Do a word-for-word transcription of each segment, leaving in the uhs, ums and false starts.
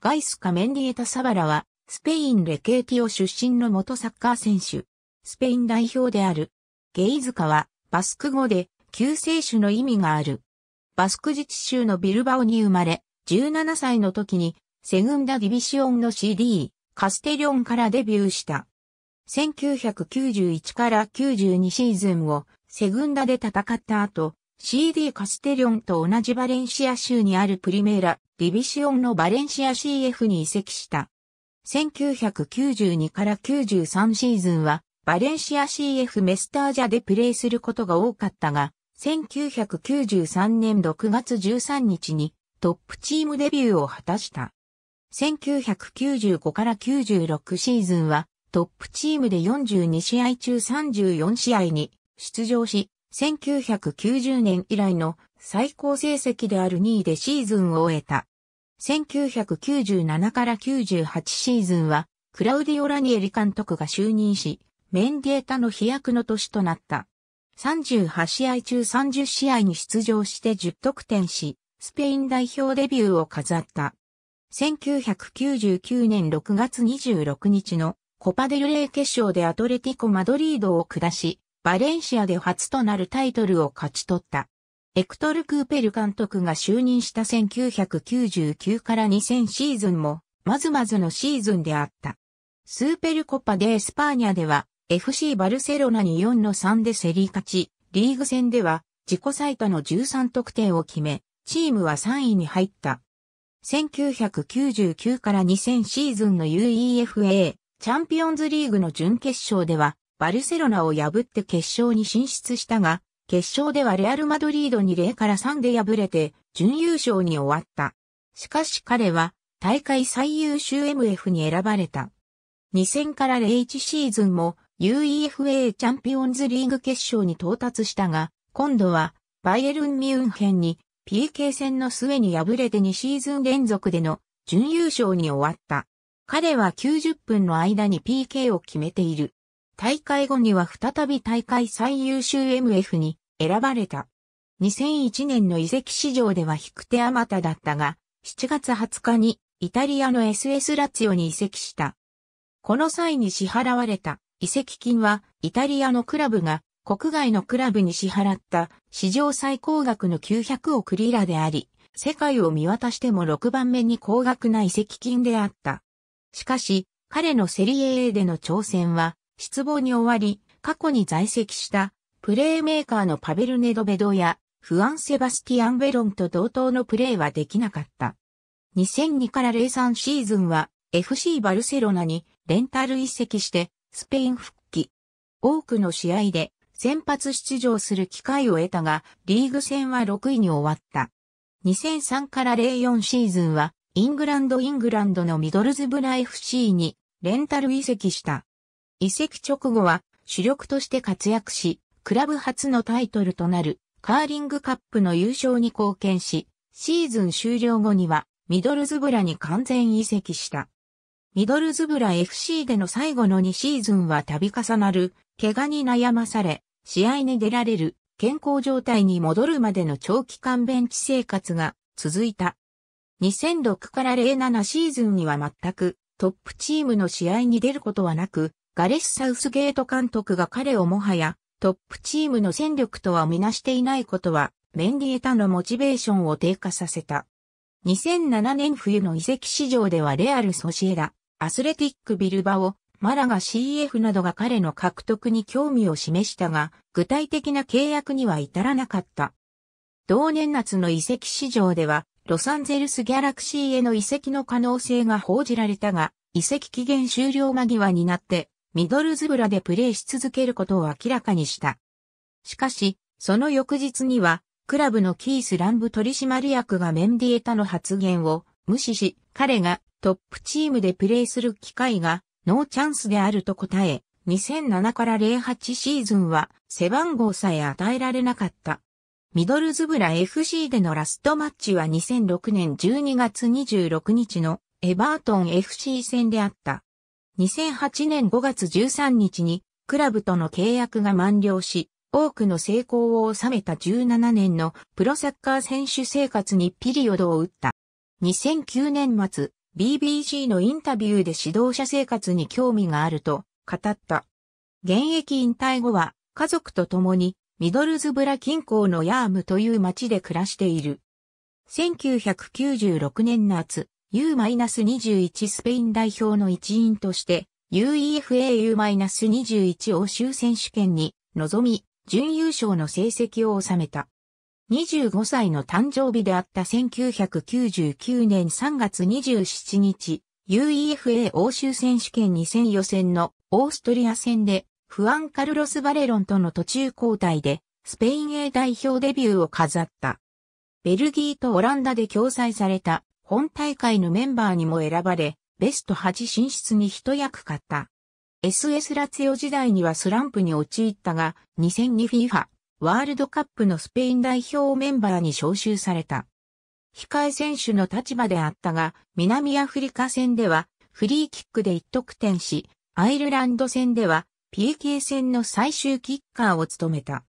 ガイスカ・メンディエタ・サバラは、スペインレケーティオ出身の元サッカー選手、スペイン代表である。ゲイズカは、バスク語で、救世主の意味がある。バスク自治州のビルバオに生まれ、じゅうななさいの時に、セグンダ・ディビシオンの シーディー、カステリョンからデビューした。せんきゅうひゃくきゅうじゅういちからきゅうじゅうにシーズンを、セグンダで戦った後、シーディー カステリョンと同じバレンシア州にあるプリメーラ・ディビシオンのバレンシア シーエフ に移籍した。せんきゅうひゃくきゅうじゅうにからきゅうじゅうさんシーズンは、バレンシア シーエフ メスタージャでプレーすることが多かったが、せんきゅうひゃくきゅうじゅうさんねんろくがつじゅうさんにちにトップチームデビューを果たした。せんきゅうひゃくきゅうじゅうごからきゅうじゅうろくシーズンはトップチームでよんじゅうに試合中さんじゅうよん試合に出場し、せんきゅうひゃくきゅうじゅうねん以来の最高成績であるにいでシーズンを終えた。せんきゅうひゃくきゅうじゅうななからきゅうじゅうはちシーズンはクラウディオ・ラニエリ監督が就任し、メンディエタの飛躍の年となった。さんじゅうはち試合中さんじゅう試合に出場してじゅう得点し、スペイン代表デビューを飾った。せんきゅうひゃくきゅうじゅうきゅうねんろくがつにじゅうろくにちのコパデルレイ決勝でアトレティコ・マドリードを下し、バレンシアで初となるタイトルを勝ち取った。エクトル・クーペル監督が就任したせんきゅうひゃくきゅうじゅうきゅうからにせんシーズンも、まずまずのシーズンであった。スーペルコパ・デ・エスパーニャでは、エフシー バルセロナに よんたいさん で競り勝ち、リーグ戦では自己最多のじゅうさん得点を決め、チームはさんいに入った。せんきゅうひゃくきゅうじゅうきゅうからにせんシーズンの ユーイーエフエー チャンピオンズリーグの準決勝では、バルセロナを破って決勝に進出したが、決勝ではレアル・マドリードに ゼロたいさん で敗れて、準優勝に終わった。しかし彼は、大会最優秀 エムエフ に選ばれた。にせんからゼロいちシーズンも、ユーイーエフエー チャンピオンズリーグ決勝に到達したが、今度はバイエルン・ミュンヘンに ピーケー 戦の末に敗れてにシーズン連続での準優勝に終わった。彼はきゅうじゅっぷんの間に ピーケー を決めている。大会後には再び大会最優秀 エムエフ に選ばれた。にせんいちねんの移籍市場では引く手あまただったが、しちがつはつかにイタリアの エスエス ラツィオに移籍した。この際に支払われた。移籍金はイタリアのクラブが国外のクラブに支払った史上最高額のきゅうひゃくおくリラであり、世界を見渡してもろくばんめに高額な移籍金であった。しかし、彼のセリエ A での挑戦は失望に終わり、過去に在籍したプレーメーカーのパヴェル・ネドベドやフアン・セバスティアン・ベロンと同等のプレーはできなかった。にせんにからゼロさんシーズンは エフシー バルセロナにレンタル移籍して、スペイン復帰。多くの試合で先発出場する機会を得たが、リーグ戦はろくいに終わった。にせんさんからゼロよんシーズンは、イングランドイングランドのミドルズブラ エフシー にレンタル移籍した。移籍直後は主力として活躍し、クラブ初のタイトルとなるカーリングカップの優勝に貢献し、シーズン終了後にはミドルズブラに完全移籍した。ミドルズブラ エフシー での最後のにシーズンは度重なる怪我に悩まされ、試合に出られる健康状態に戻るまでの長期間ベンチ生活が続いた。にせんろくからゼロななシーズンには全くトップチームの試合に出ることはなく、ガレス・サウスゲート監督が彼をもはやトップチームの戦力とはみなしていないことは、メンディエタのモチベーションを低下させた。にせんななねん冬の移籍市場ではレアル・ソシエダ、アスレティック・ビルバオ、マラガ シーエフ などが彼の獲得に興味を示したが、具体的な契約には至らなかった。同年夏の移籍市場では、ロサンゼルス・ギャラクシーへの移籍の可能性が報じられたが、移籍期限終了間際になって、ミドルズブラでプレーし続けることを明らかにした。しかし、その翌日には、クラブのキース・ランブ取締役がメンディエタの発言を無視し、彼がトップチームでプレーする機会がノーチャンスであると答え、にせんななからゼロはちシーズンは背番号さえ与えられなかった。ミドルズブラ エフシー でのラストマッチはにせんろくねんじゅうにがつにじゅうろくにちのエバートン エフシー 戦であった。にせんはちねんごがつじゅうさんにちにクラブとの契約が満了し、多くの成功を収めたじゅうななねんのプロサッカー選手生活にピリオドを打った。にせんきゅうねん末、ビービーシー のインタビューで指導者生活に興味があると語った。現役引退後は家族と共にミドルズブラ近郊のヤームという町で暮らしている。せんきゅうひゃくきゅうじゅうろくねん夏、ユーにじゅういち スペイン代表の一員として、UEFA ユーにじゅういち 欧州選手権に臨み、準優勝の成績を収めた。にじゅうごさいの誕生日であったせんきゅうひゃくきゅうじゅうきゅうねんさんがつにじゅうしちにち、UEFA 欧州選手権にせん予選のオーストリア戦で、フアン・カルロス・バレロンとの途中交代で、スペイン A 代表デビューを飾った。ベルギーとオランダで共催された本大会のメンバーにも選ばれ、ベストはち進出に一役買った。エスエス ラツィオ時代にはスランプに陥ったが、にせんに フィファ ワールドカップのスペイン代表メンバーに招集された。控え選手の立場であったが、南アフリカ戦ではフリーキックでいちとくてんし、アイルランド戦では ピーケー 戦の最終キッカーを務めた。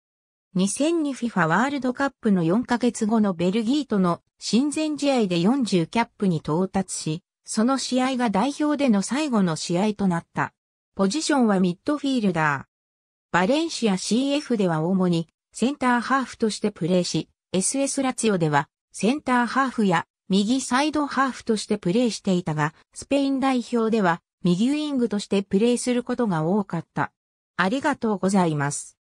にせんに フィファ ワールドカップのよんかげつごのベルギーとの親善試合でよんじゅうキャップに到達し、その試合が代表での最後の試合となった。ポジションはミッドフィールダー。バレンシア シーエフ では主にセンターハーフとしてプレーし、エスエス ラツィオではセンターハーフや右サイドハーフとしてプレーしていたが、スペイン代表では右ウィングとしてプレーすることが多かった。ありがとうございます。